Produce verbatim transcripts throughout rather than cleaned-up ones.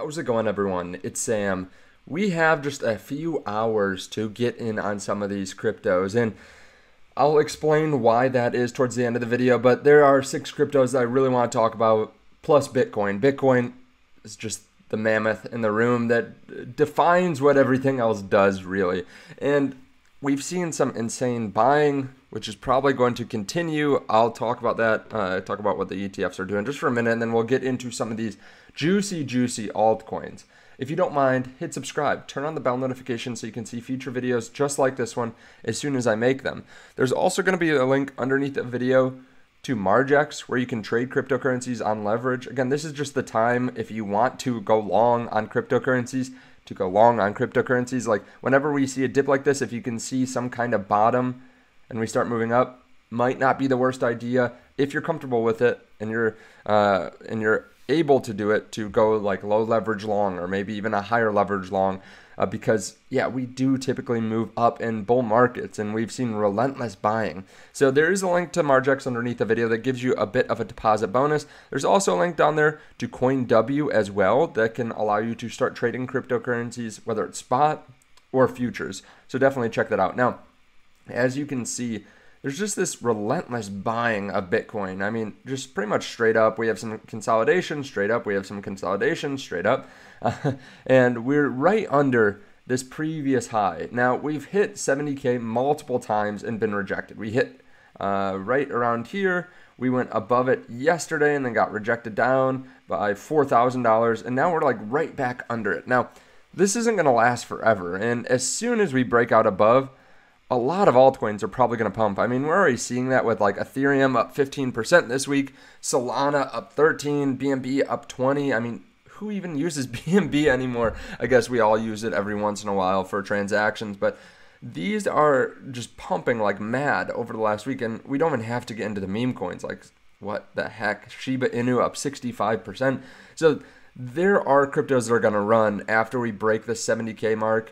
How's it going, everyone? It's Sam. We have just a few hours to get in on some of these cryptos, and I'll explain why that is towards the end of the video, but there are six cryptos that I really want to talk about, plus Bitcoin. Bitcoin is just the mammoth in the room that defines what everything else does, really. And we've seen some insane buying, which is probably going to continue. I'll talk about that, uh, talk about what the E T Fs are doing just for a minute, and then we'll get into some of these juicy, juicy altcoins. If you don't mind, hit subscribe, turn on the bell notification so you can see future videos just like this one as soon as I make them. There's also going to be a link underneath the video to Margex, where you can trade cryptocurrencies on leverage. Again, this is just the time if you want to go long on cryptocurrencies, to go long on cryptocurrencies. Like whenever we see a dip like this, if you can see some kind of bottom and we start moving up, might not be the worst idea if you're comfortable with it and you're uh, and you're able to do it, to go like low leverage long or maybe even a higher leverage long, uh, because yeah, we do typically move up in bull markets and we've seen relentless buying. So there is a link to Margex underneath the video that gives you a bit of a deposit bonus. There's also a link down there to CoinW as well that can allow you to start trading cryptocurrencies, whether it's spot or futures. So definitely check that out. Now, as you can see, there's just this relentless buying of Bitcoin. I mean, just pretty much straight up. We have some consolidation straight up. We have some consolidation straight up. Uh, and we're right under this previous high. Now, we've hit seventy K multiple times and been rejected. We hit uh, right around here. We went above it yesterday and then got rejected down by four thousand dollars. And now we're like right back under it. Now, this isn't going to last forever. And as soon as we break out above, a lot of altcoins are probably going to pump. I mean, we're already seeing that with like Ethereum up fifteen percent this week, Solana up thirteen, B N B up twenty. I mean, who even uses B N B anymore? I guess we all use it every once in a while for transactions, but these are just pumping like mad over the last week, and we don't even have to get into the meme coins. Like, what the heck? Shiba Inu up sixty-five percent. So there are cryptos that are going to run after we break the seventy K mark.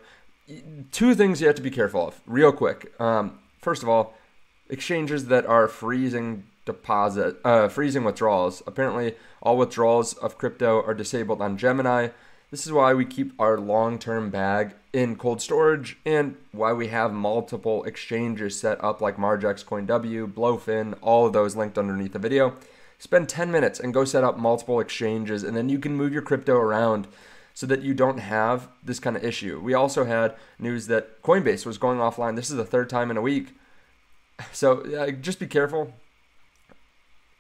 Two things you have to be careful of real quick. Um, first of all, exchanges that are freezing deposit, uh, freezing withdrawals. Apparently, all withdrawals of crypto are disabled on Gemini. This is why we keep our long-term bag in cold storage and why we have multiple exchanges set up like Margex, CoinW, Blofin, all of those linked underneath the video. Spend ten minutes and go set up multiple exchanges, and then you can move your crypto around so that you don't have this kind of issue. We also had news that Coinbase was going offline. This is the third time in a week. So uh, just be careful.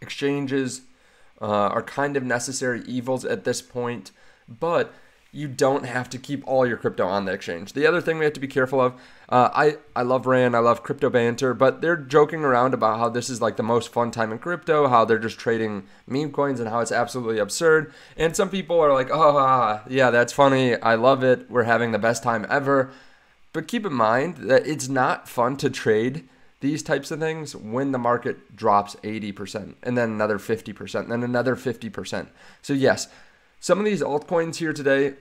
Exchanges uh, are kind of necessary evils at this point, but you don't have to keep all your crypto on the exchange. The other thing we have to be careful of, uh, I, I love RAN, I love crypto banter, but they're joking around about how this is like the most fun time in crypto, how they're just trading meme coins and how it's absolutely absurd. And some people are like, oh, yeah, that's funny, I love it, we're having the best time ever. But keep in mind that it's not fun to trade these types of things when the market drops eighty percent, and then another fifty percent, and then another fifty percent. So yes, some of these altcoins here today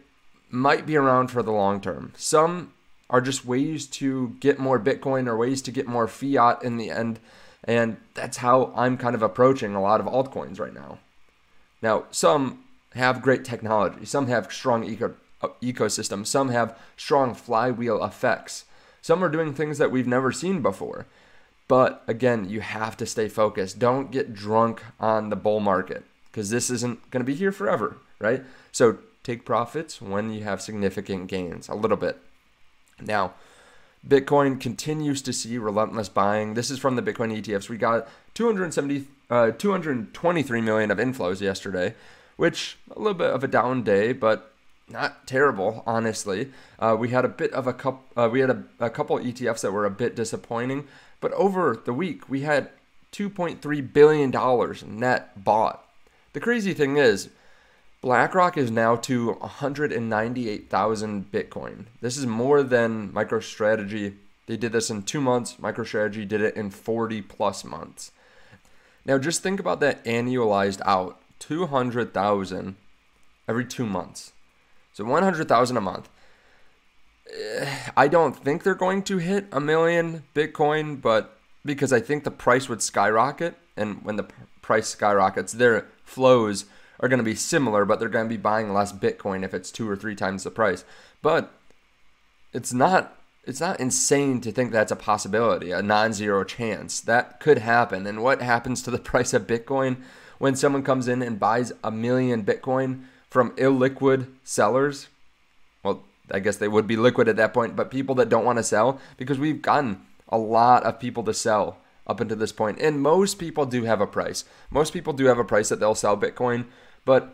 might be around for the long term. Some are just ways to get more Bitcoin or ways to get more fiat in the end. And that's how I'm kind of approaching a lot of altcoins right now. Now, some have great technology. Some have strong eco ecosystems. Some have strong flywheel effects. Some are doing things that we've never seen before. But again, you have to stay focused. Don't get drunk on the bull market, because this isn't going to be here forever, right? So take profits when you have significant gains, a little bit. Now, Bitcoin continues to see relentless buying. This is from the Bitcoin E T Fs. We got two hundred seventy, uh, two hundred twenty-three million of inflows yesterday, which a little bit of a down day, but not terrible, honestly. Uh, we had a bit of a couple. Uh, we had a, a couple E T Fs that were a bit disappointing, but over the week we had two point three billion dollars net bought. The crazy thing is, BlackRock is now to one hundred ninety-eight thousand Bitcoin. This is more than MicroStrategy. They did this in two months. MicroStrategy did it in forty plus months. Now just think about that annualized out, two hundred thousand every two months. So one hundred thousand a month. I don't think they're going to hit a million Bitcoin, but because I think the price would skyrocket, and when the price skyrockets, their flows are going to be similar, but they're going to be buying less Bitcoin if it's two or three times the price. But it's not it's not insane to think that's a possibility, a non-zero chance. That could happen. And what happens to the price of Bitcoin when someone comes in and buys a million Bitcoin from illiquid sellers? Well, I guess they would be liquid at that point, but people that don't want to sell, because we've gotten a lot of people to sell up until this point. And most people do have a price. Most people do have a price that they'll sell Bitcoin, but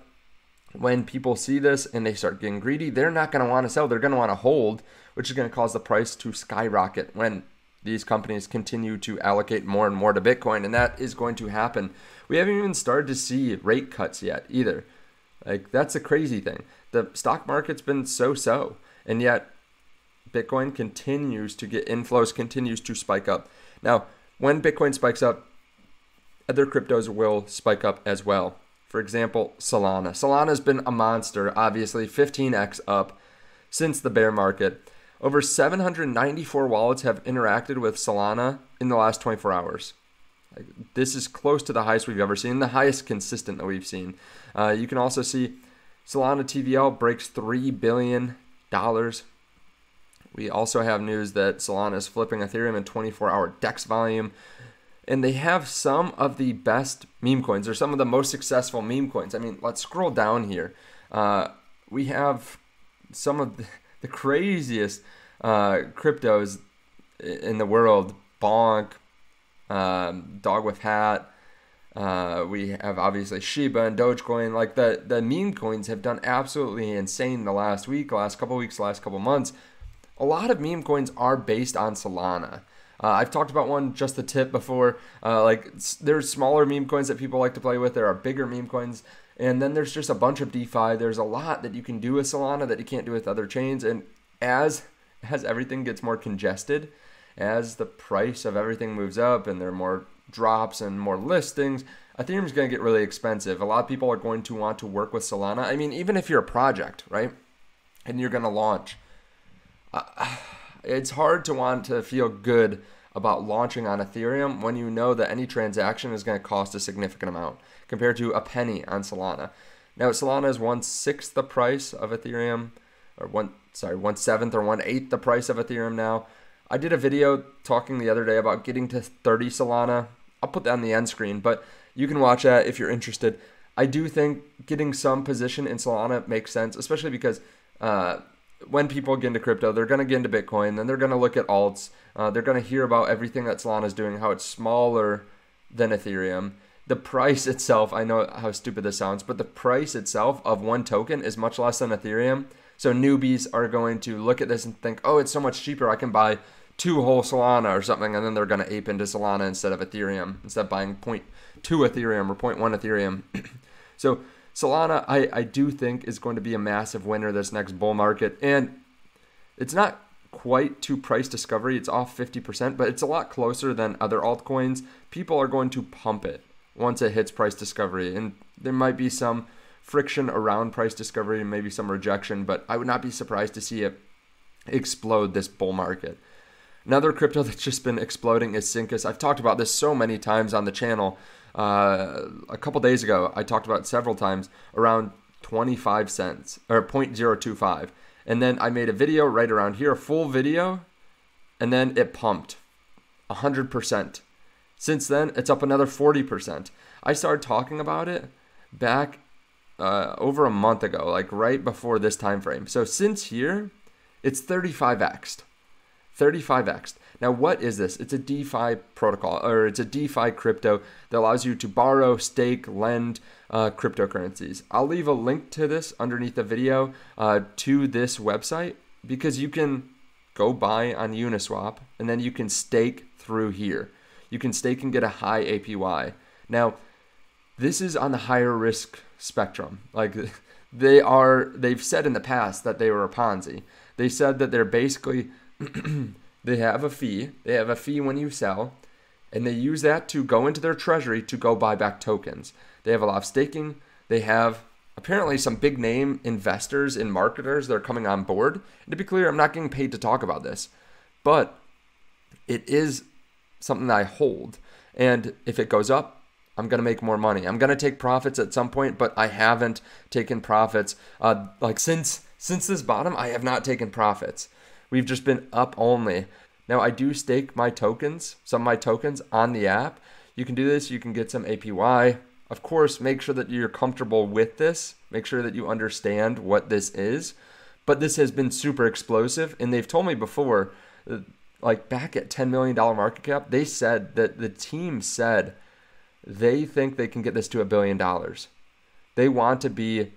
when people see this and they start getting greedy, they're not going to want to sell. They're going to want to hold, which is going to cause the price to skyrocket when these companies continue to allocate more and more to Bitcoin, and that is going to happen. We haven't even started to see rate cuts yet either. Like, that's a crazy thing. The stock market's been so-so, and yet Bitcoin continues to get inflows, continues to spike up. Now, when Bitcoin spikes up, other cryptos will spike up as well. For example, Solana. Solana's been a monster, obviously, fifteen X up since the bear market. Over seven hundred ninety-four wallets have interacted with Solana in the last twenty-four hours. This is close to the highest we've ever seen, the highest consistent that we've seen. Uh, you can also see Solana T V L breaks three billion dollars. We also have news that Solana is flipping Ethereum in twenty-four hour DEX volume. And they have some of the best meme coins, or some of the most successful meme coins. I mean, let's scroll down here. Uh, we have some of the, the craziest uh, cryptos in the world. Bonk, um, Dog with Hat. Uh, we have obviously Shiba and Dogecoin. Like, the, the meme coins have done absolutely insane the last week, last couple weeks, last couple months. A lot of meme coins are based on Solana. Uh, I've talked about one, just the tip, before. Uh, like, there's smaller meme coins that people like to play with. There are bigger meme coins. And then there's just a bunch of DeFi. There's a lot that you can do with Solana that you can't do with other chains. And as, as everything gets more congested, as the price of everything moves up and there are more drops and more listings, Ethereum is going to get really expensive. A lot of people are going to want to work with Solana. I mean, even if you're a project, right, and you're going to launch, Uh, it's hard to want to feel good about launching on Ethereum when you know that any transaction is going to cost a significant amount compared to a penny on Solana. Now, Solana is one-sixth the price of Ethereum, or one, sorry, one-seventh or one-eighth the price of Ethereum now. I did a video talking the other day about getting to thirty Solana. I'll put that on the end screen, but you can watch that if you're interested. I do think getting some position in Solana makes sense, especially because uh, when people get into crypto, they're going to get into Bitcoin, then they're going to look at alts. Uh, they're going to hear about everything that Solana is doing, how it's smaller than Ethereum. The price itself, I know how stupid this sounds, but the price itself of one token is much less than Ethereum. So newbies are going to look at this and think, oh, it's so much cheaper. I can buy two whole Solana or something. And then they're going to ape into Solana instead of Ethereum, instead of buying zero point two Ethereum or zero point one Ethereum. So Solana, I, I do think, is going to be a massive winner this next bull market. And it's not quite to price discovery. It's off fifty percent, but it's a lot closer than other altcoins. People are going to pump it once it hits price discovery. And there might be some friction around price discovery and maybe some rejection, but I would not be surprised to see it explode this bull market. Another crypto that's just been exploding is Sincus. I've talked about this so many times on the channel. Uh, a couple days ago, I talked about several times around twenty-five cents or zero point zero two five. And then I made a video right around here, a full video, and then it pumped one hundred percent. Since then, it's up another forty percent. I started talking about it back uh, over a month ago, like right before this time frame. So since here, it's thirty-five X'd. thirty-five X'd. Now, what is this? It's a DeFi protocol, or it's a DeFi crypto that allows you to borrow, stake, lend uh, cryptocurrencies. I'll leave a link to this underneath the video uh, to this website, because you can go buy on Uniswap and then you can stake through here. You can stake and get a high A P Y. Now, this is on the higher risk spectrum. Like, they are, they've said in the past that they were a Ponzi. They said that they're basically they have a fee. They have a fee when you sell, and they use that to go into their treasury to go buy back tokens. They have a lot of staking. They have apparently some big name investors and marketers that are coming on board. And to be clear, I'm not getting paid to talk about this, but it is something that I hold. And if it goes up, I'm going to make more money. I'm going to take profits at some point, but I haven't taken profits. Uh, like since since this bottom, I have not taken profits. We've just been up only. Now I do stake my tokens, some of my tokens on the app. You can do this, you can get some A P Y. Of course, make sure that you're comfortable with this. Make sure that you understand what this is. But this has been super explosive. And they've told me before, like back at ten million dollar market cap, they said that the team said they think they can get this to a billion dollars. They want to be,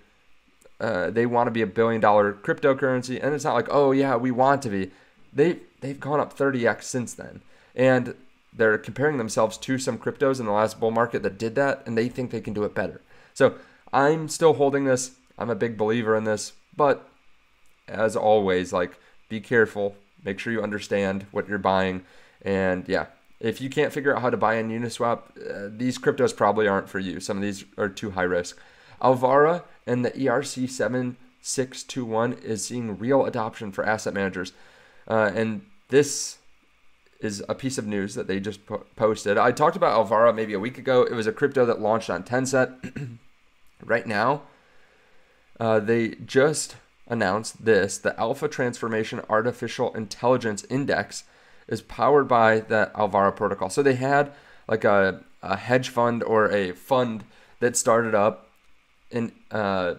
uh, they want to be a billion dollar cryptocurrency. And it's not like, oh yeah, we want to be. They, they've gone up thirty X since then. And they're comparing themselves to some cryptos in the last bull market that did that, and they think they can do it better. So I'm still holding this. I'm a big believer in this, but as always, like, be careful, make sure you understand what you're buying. And yeah, if you can't figure out how to buy in Uniswap, uh, these cryptos probably aren't for you. Some of these are too high risk. Alvara and the E R C seven six two one is seeing real adoption for asset managers. Uh, and this is a piece of news that they just po posted. I talked about Alvara maybe a week ago. It was a crypto that launched on Tenset. Right now, uh, they just announced this. The Alpha Transformation Artificial Intelligence Index is powered by the Alvara protocol. So they had like a, a hedge fund or a fund that started up in uh,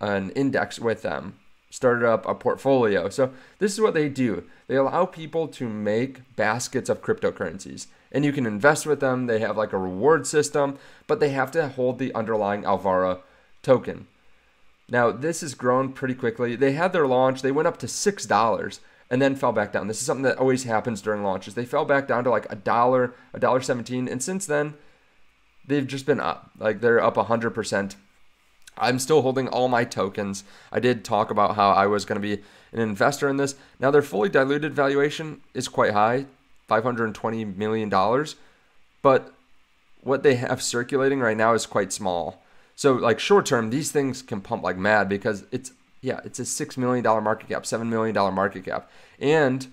an index with them. Started up a portfolio. So this is what they do. They allow people to make baskets of cryptocurrencies and you can invest with them. They have like a reward system, but they have to hold the underlying Alvara token. Now this has grown pretty quickly. They had their launch, they went up to six dollars and then fell back down. This is something that always happens during launches. They fell back down to like a dollar, a dollar seventeen. And since then they've just been up, like they're up a hundred percent. I'm still holding all my tokens. I did talk about how I was going to be an investor in this. Now their fully diluted valuation is quite high, five hundred twenty million dollars, but what they have circulating right now is quite small. So like short term, these things can pump like mad because it's, yeah, it's a six million dollar market cap, seven million dollar market cap. And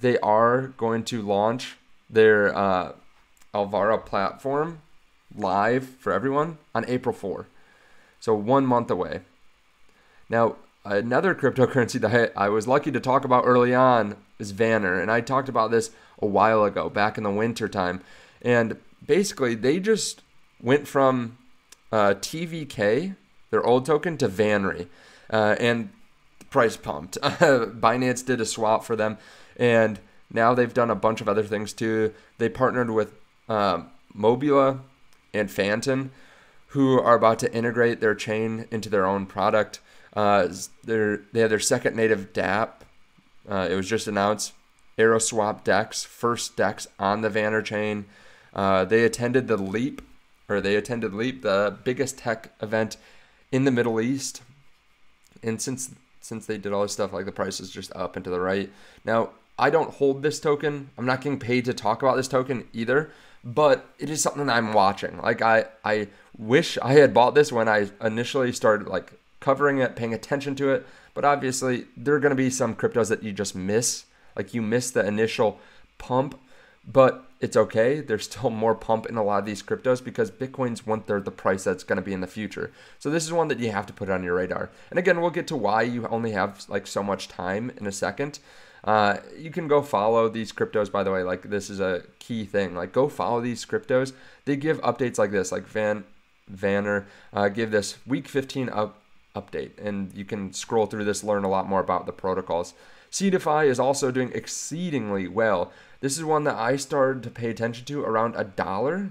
they are going to launch their uh, Alvara platform live for everyone on April fourth. So one month away. Now, another cryptocurrency that I, I was lucky to talk about early on is Vanar. And I talked about this a while ago, back in the winter time. And basically, they just went from uh, T V K, their old token, to Vanry. Uh, and the price pumped. Binance did a swap for them. And now they've done a bunch of other things too. They partnered with um, Mobula and Phantom, who are about to integrate their chain into their own product. Uh, they have their second native dApp. Uh, it was just announced. AeroSwap DEX, first DEX on the Vanar chain. Uh, they attended the Leap, or they attended Leap, the biggest tech event in the Middle East. And since since they did all this stuff, like the price is just up and to the right. Now, I don't hold this token. I'm not getting paid to talk about this token either, but it is something I'm watching. Like I, I wish I had bought this when I initially started like covering it, paying attention to it. But obviously there are going to be some cryptos that you just miss. Like you miss the initial pump, but it's okay. There's still more pump in a lot of these cryptos because Bitcoin's one third the price that's going to be in the future. So this is one that you have to put on your radar. And again, we'll get to why you only have like so much time in a second. Uh, you can go follow these cryptos, by the way. Like this is a key thing. Like go follow these cryptos. They give updates like this, like Van Vanar uh, give this week fifteen up update, and you can scroll through this, learn a lot more about the protocols. CDeFi is also doing exceedingly well. This is one that I started to pay attention to around a dollar,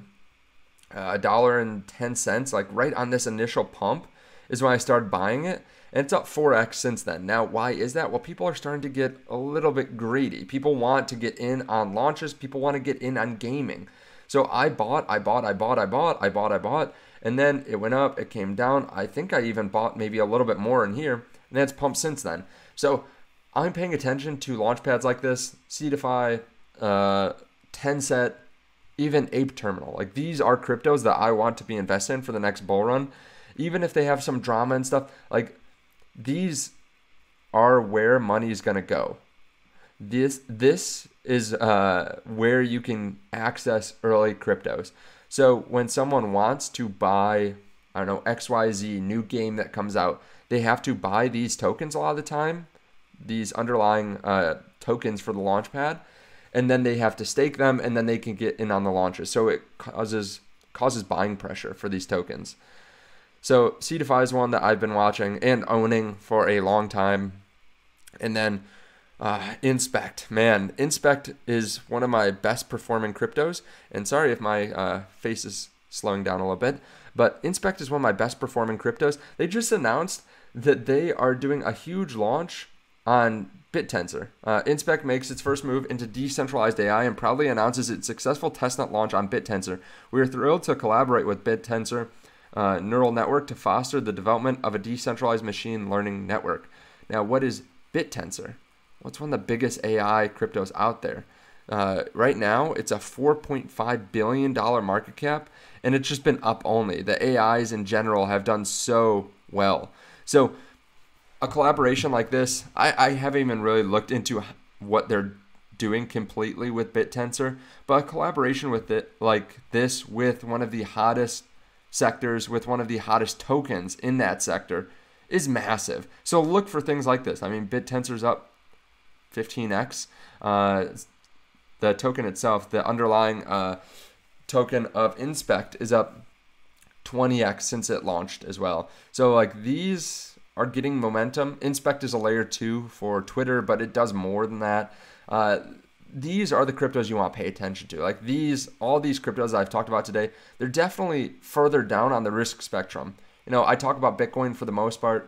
a dollar and ten cents. Like right on this initial pump is when I started buying it. And it's up four X since then. Now, why is that? Well, people are starting to get a little bit greedy. People want to get in on launches. People want to get in on gaming. So I bought, I bought, I bought, I bought, I bought, I bought. And then it went up, it came down. I think I even bought maybe a little bit more in here. And that's pumped since then. So I'm paying attention to launch pads like this, Seedify, uh, Tenset, even Ape Terminal. Like these are cryptos that I want to be invested in for the next bull run. Even if they have some drama and stuff, like these are where money is going to go. This this is uh, where you can access early cryptos. So when someone wants to buy, I don't know, X Y Z new game that comes out, they have to buy these tokens a lot of the time, these underlying uh, tokens for the launch pad, and then they have to stake them, and then they can get in on the launches. So it causes causes buying pressure for these tokens. So CDeFi is one that I've been watching and owning for a long time. And then uh, InSpec, man, InSpec is one of my best performing cryptos. And sorry if my uh, face is slowing down a little bit, but InSpec is one of my best performing cryptos. They just announced that they are doing a huge launch on BitTensor. Uh, InSpec makes its first move into decentralized A I and proudly announces its successful testnet launch on BitTensor. We are thrilled to collaborate with BitTensor uh, Neural Network to foster the development of a decentralized machine learning network. Now, what is BitTensor? Well, it's one of the biggest A I cryptos out there. Uh, right now, it's a four point five billion dollar market cap, and it's just been up only. The A Is in general have done so well. So a collaboration like this, I, I haven't even really looked into what they're doing completely with BitTensor, but a collaboration with it like this with one of the hottest sectors, with one of the hottest tokens in that sector is massive. So look for things like this. I mean, BitTensor's up fifteen X. Uh, the token itself, the underlying uh, token of InSpec is up twenty X since it launched as well. So like these are getting momentum. InSpec is a layer two for Twitter, but it does more than that. Uh, these are the cryptos you want to pay attention to. Like these, all these cryptos I've talked about today, they're definitely further down on the risk spectrum. You know, I talk about Bitcoin for the most part,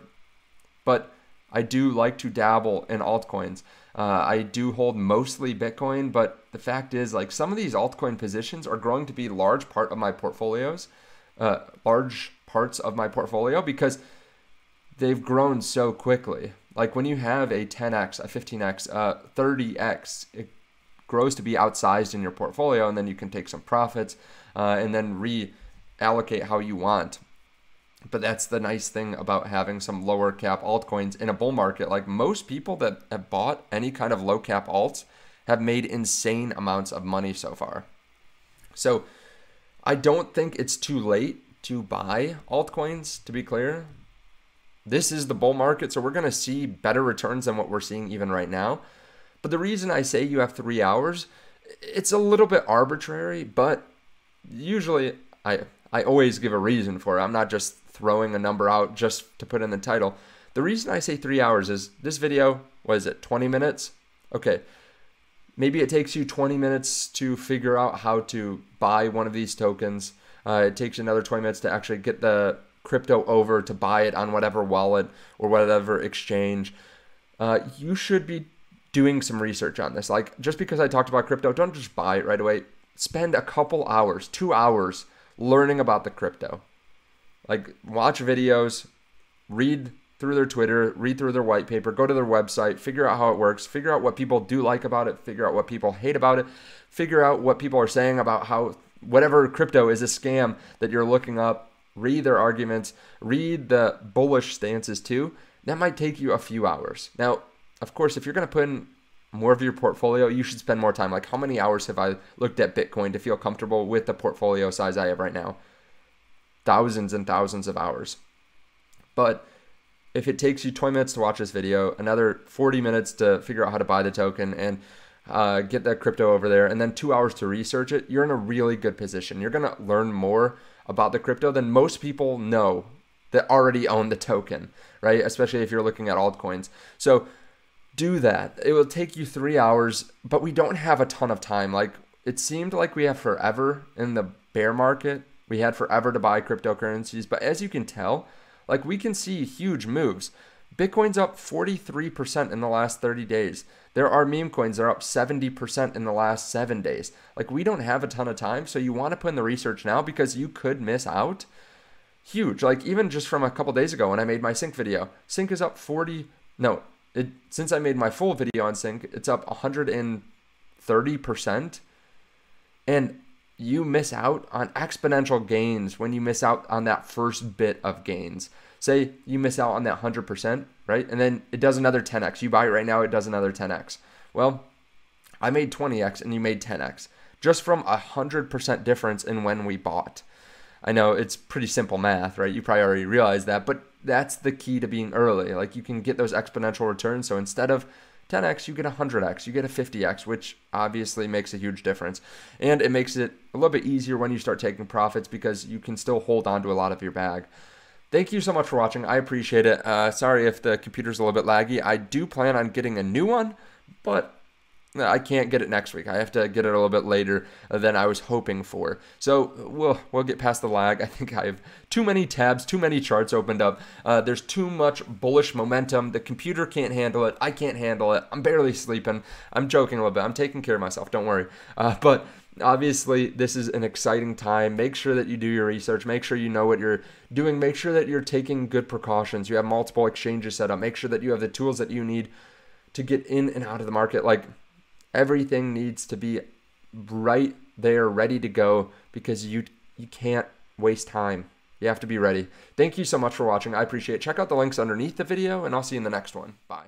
but I do like to dabble in altcoins. Uh, I do hold mostly Bitcoin, but the fact is like some of these altcoin positions are growing to be large part of my portfolios, uh, large parts of my portfolio because they've grown so quickly. Like when you have a ten X, a fifteen X, uh, thirty X, it grows to be outsized in your portfolio, and then you can take some profits uh, and then reallocate how you want. But that's the nice thing about having some lower cap altcoins in a bull market. Like most people that have bought any kind of low cap alts have made insane amounts of money so far. So I don't think it's too late to buy altcoins, to be clear. This is the bull market, so we're going to see better returns than what we're seeing even right now. But the reason I say you have three hours, it's a little bit arbitrary, but usually I, I always give a reason for it. I'm not just throwing a number out just to put in the title. The reason I say three hours is this video, what is it, twenty minutes? Okay, maybe it takes you twenty minutes to figure out how to buy one of these tokens. Uh, it takes another twenty minutes to actually get the crypto over to buy it on whatever wallet or whatever exchange. Uh, you should be doing some research on this. Like just because I talked about crypto, don't just buy it right away. Spend a couple hours, two hours learning about the crypto. Like watch videos, read through their Twitter, read through their white paper, go to their website, figure out how it works, figure out what people do like about it, figure out what people hate about it, figure out what people are saying about how whatever crypto is a scam that you're looking up, read their arguments, read the bullish stances too. That might take you a few hours. Now, of course, if you're going to put in more of your portfolio, you should spend more time. Like how many hours have I looked at Bitcoin to feel comfortable with the portfolio size I have right now? Thousands and thousands of hours. But if it takes you twenty minutes to watch this video, another forty minutes to figure out how to buy the token and uh, get that crypto over there, and then two hours to research it, you're in a really good position. You're gonna learn more about the crypto than most people know that already own the token, right? Especially if you're looking at altcoins. So do that. It will take you three hours, but we don't have a ton of time. Like it seemed like we have forever in the bear market. We had forever to buy cryptocurrencies, but as you can tell, like we can see huge moves. Bitcoin's up forty-three percent in the last thirty days. There are meme coins that are up seventy percent in the last seven days. Like we don't have a ton of time, so you want to put in the research now because you could miss out huge. Like even just from a couple days ago when I made my Sync video, Sync is up forty, no, it, since I made my full video on Sync, it's up one hundred thirty percent. And you miss out on exponential gains when you miss out on that first bit of gains. Say you miss out on that one hundred percent, right? And then it does another ten X. You buy it right now, it does another ten X. Well, I made twenty X and you made ten X. just from a hundred percent difference in when we bought. I know it's pretty simple math, right? You probably already realized that, but that's the key to being early. Like, you can get those exponential returns. So instead of ten X, you get one hundred X, you get a fifty X, which obviously makes a huge difference. And it makes it a little bit easier when you start taking profits, because you can still hold on to a lot of your bag. Thank you so much for watching. I appreciate it. Uh, sorry if the computer's a little bit laggy. I do plan on getting a new one, but I can't get it next week. I have to get it a little bit later than I was hoping for. So we'll, we'll get past the lag. I think I have too many tabs, too many charts opened up. Uh, there's too much bullish momentum. The computer can't handle it. I can't handle it. I'm barely sleeping. I'm joking a little bit. I'm taking care of myself. Don't worry. Uh, but obviously, this is an exciting time. Make sure that you do your research. Make sure you know what you're doing. Make sure that you're taking good precautions. You have multiple exchanges set up. Make sure that you have the tools that you need to get in and out of the market. Like, everything needs to be right there, ready to go, because you you can't waste time. You have to be ready. Thank you so much for watching. I appreciate it. Check out the links underneath the video, and I'll see you in the next one. Bye.